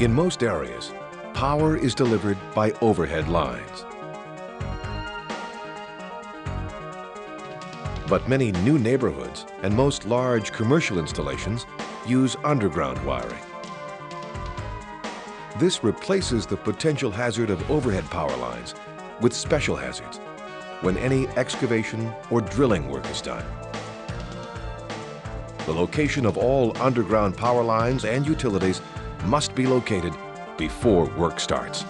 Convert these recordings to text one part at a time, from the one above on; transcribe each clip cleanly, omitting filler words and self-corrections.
In most areas, power is delivered by overhead lines. But many new neighborhoods and most large commercial installations use underground wiring. This replaces the potential hazard of overhead power lines with special hazards when any excavation or drilling work is done. The location of all underground power lines and utilities must be located before work starts.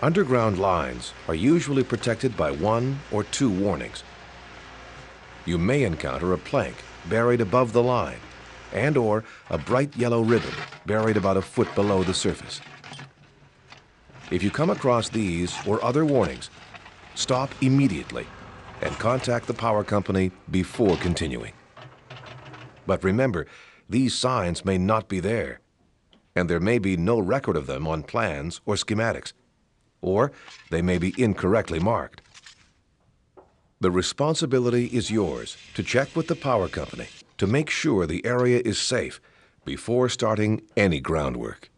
Underground lines are usually protected by 1 or 2 warnings. You may encounter a plank buried above the line and/or a bright yellow ribbon buried about a foot below the surface. If you come across these or other warnings, stop immediately and contact the power company before continuing. But remember, these signs may not be there, and there may be no record of them on plans or schematics, or they may be incorrectly marked. The responsibility is yours to check with the power company to make sure the area is safe before starting any groundwork.